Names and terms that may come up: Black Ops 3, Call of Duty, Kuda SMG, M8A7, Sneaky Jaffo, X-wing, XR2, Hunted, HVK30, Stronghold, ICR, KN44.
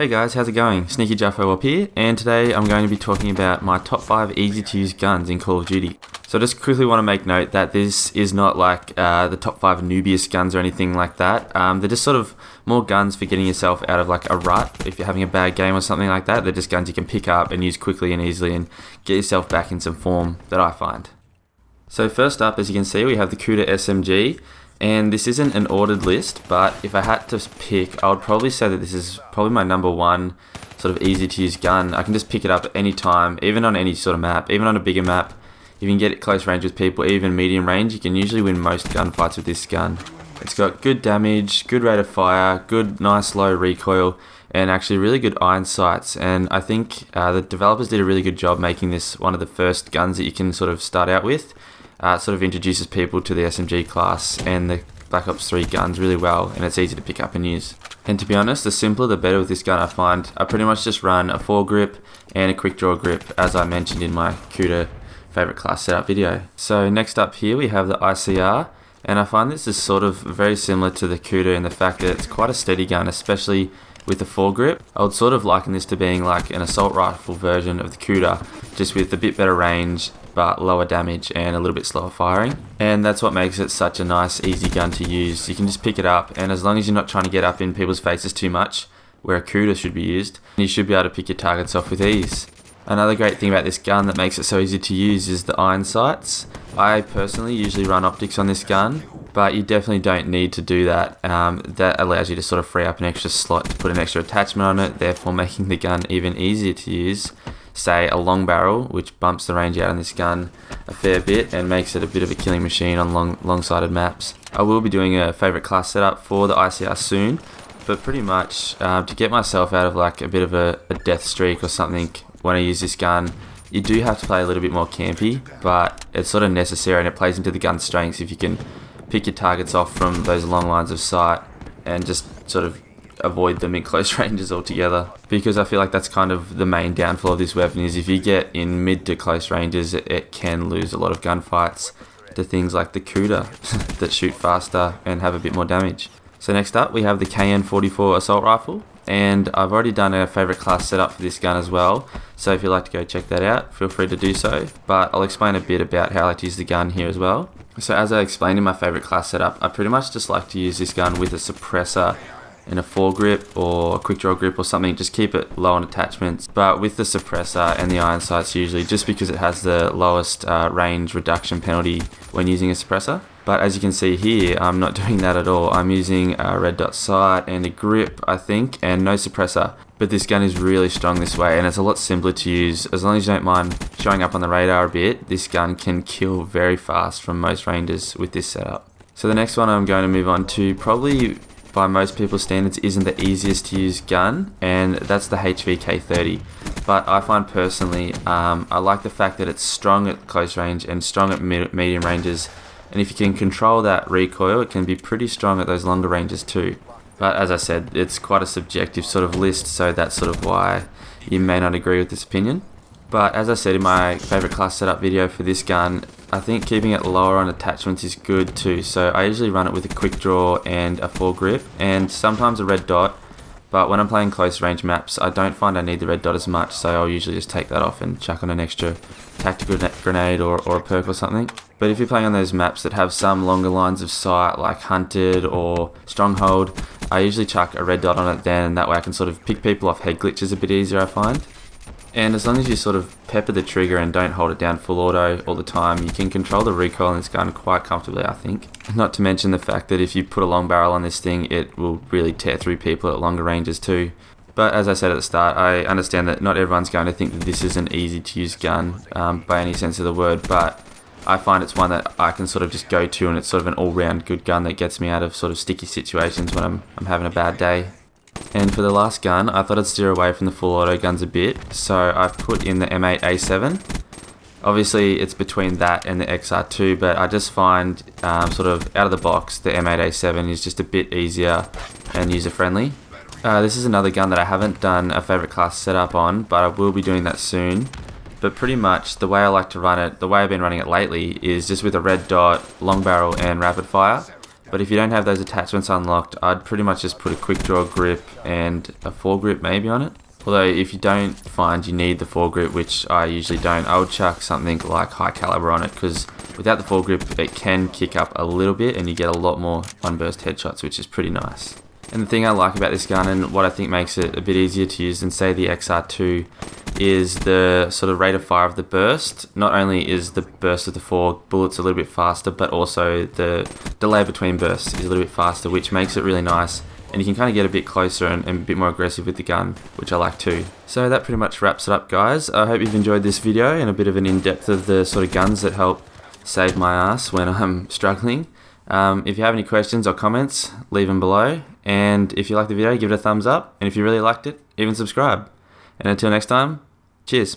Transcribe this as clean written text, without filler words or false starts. Hey guys, how's it going? Sneaky Jaffo up here, and today I'm going to be talking about my top 5 easy to use guns in Call of Duty. So just quickly want to make note that this is not like the top 5 newbiest guns or anything like that. They're just sort of more guns for getting yourself out of like a rut. If you're having a bad game or something like that, they're just guns you can pick up and use quickly and easily and get yourself back in some form that I find. So first up, as you can see, we have the Kuda SMG. And this isn't an ordered list, but if I had to pick, I would probably say that this is probably my number one sort of easy to use gun. I can just pick it up at any time, even on any sort of map, even on a bigger map. You can get at close range with people, even medium range. You can usually win most gunfights with this gun. It's got good damage, good rate of fire, good nice low recoil, and actually really good iron sights. And I think the developers did a really good job making this one of the first guns that you can sort of start out with. Sort of introduces people to the SMG class and the Black Ops 3 guns really well, and it's easy to pick up and use. And to be honest, the simpler the better with this gun I find. I pretty much just run a foregrip and a quick draw grip, as I mentioned in my Kuda favorite class setup video. So next up here we have the ICR, and I find this is sort of very similar to the Kuda in the fact that it's quite a steady gun, especially with the foregrip. I would sort of liken this to being like an assault rifle version of the Kuda, just with a bit better range, but lower damage and a little bit slower firing. And that's what makes it such a nice, easy gun to use. You can just pick it up, and as long as you're not trying to get up in people's faces too much, where a Kuda should be used, you should be able to pick your targets off with ease. Another great thing about this gun that makes it so easy to use is the iron sights. I personally usually run optics on this gun, but you definitely don't need to do that. That allows you to sort of free up an extra slot to put an extra attachment on it, therefore making the gun even easier to use. Say a long barrel, which bumps the range out on this gun a fair bit and makes it a bit of a killing machine on long-sided maps. I will be doing a favourite class setup for the ICR soon, but pretty much to get myself out of like a bit of a death streak or something when I use this gun, you do have to play a little bit more campy, but it's sort of necessary and it plays into the gun's strengths if you can pick your targets off from those long lines of sight and just sort of avoid them in close ranges altogether, because I feel like that's kind of the main downfall of this weapon is if you get in mid to close ranges it can lose a lot of gunfights to things like the Kuda that shoot faster and have a bit more damage. So next up we have the KN44 assault rifle, and I've already done a favorite class setup for this gun as well, so if you'd like to go check that out feel free to do so, but I'll explain a bit about how I like to use the gun here as well. So as I explained in my favorite class setup, I pretty much just like to use this gun with a suppressor in a foregrip or a quick draw grip or something, just keep it low on attachments, but with the suppressor and the iron sights usually, just because it has the lowest range reduction penalty when using a suppressor. But as you can see here, I'm not doing that at all. I'm using a red dot sight and a grip, I think, and no suppressor. But this gun is really strong this way, and it's a lot simpler to use. As long as you don't mind showing up on the radar a bit, this gun can kill very fast from most ranges with this setup. So the next one I'm going to move on to, probably by most people's standards, isn't the easiest to use gun, and that's the HVK30. But I find personally, I like the fact that it's strong at close range and strong at medium ranges, and if you can control that recoil, it can be pretty strong at those longer ranges too. But as I said, it's quite a subjective sort of list, so that's sort of why you may not agree with this opinion. But as I said in my favorite class setup video for this gun, I think keeping it lower on attachments is good too. So I usually run it with a quick draw and a foregrip and sometimes a red dot, but when I'm playing close range maps I don't find I need the red dot as much, so I'll usually just take that off and chuck on an extra tactical grenade or a perk or something. But if you're playing on those maps that have some longer lines of sight like Hunted or Stronghold, I usually chuck a red dot on it then, and that way I can sort of pick people off head glitches a bit easier I find. And as long as you sort of pepper the trigger and don't hold it down full auto all the time, you can control the recoil on this gun quite comfortably, I think. Not to mention the fact that if you put a long barrel on this thing, it will really tear through people at longer ranges too. But as I said at the start, I understand that not everyone's going to think that this is an easy to use gun by any sense of the word, but I find it's one that I can sort of just go to, and it's sort of an all-round good gun that gets me out of sort of sticky situations when I'm having a bad day. And for the last gun, I thought I'd steer away from the full auto guns a bit, so I've put in the M8A7. Obviously it's between that and the XR2, but I just find sort of out of the box the M8A7 is just a bit easier and user friendly. This is another gun that I haven't done a favorite class setup on, but I will be doing that soon. But pretty much the way I like to run it, the way I've been running it lately, is just with a red dot, long barrel and rapid fire. But if you don't have those attachments unlocked, I'd pretty much just put a quick draw grip and a foregrip maybe on it. Although if you don't find you need the foregrip, which I usually don't, I would chuck something like high caliber on it, because without the foregrip it can kick up a little bit and you get a lot more unburst headshots, which is pretty nice. And the thing I like about this gun, and what I think makes it a bit easier to use than say the XR2, is the sort of rate of fire of the burst. Not only is the burst of the four bullets a little bit faster, but also the delay between bursts is a little bit faster, which makes it really nice. And you can kind of get a bit closer and a bit more aggressive with the gun, which I like too. So that pretty much wraps it up, guys. I hope you've enjoyed this video and a bit of an in-depth of the sort of guns that help save my ass when I'm struggling. If you have any questions or comments, leave them below. And if you like the video, give it a thumbs up. And if you really liked it, even subscribe. And until next time, cheers.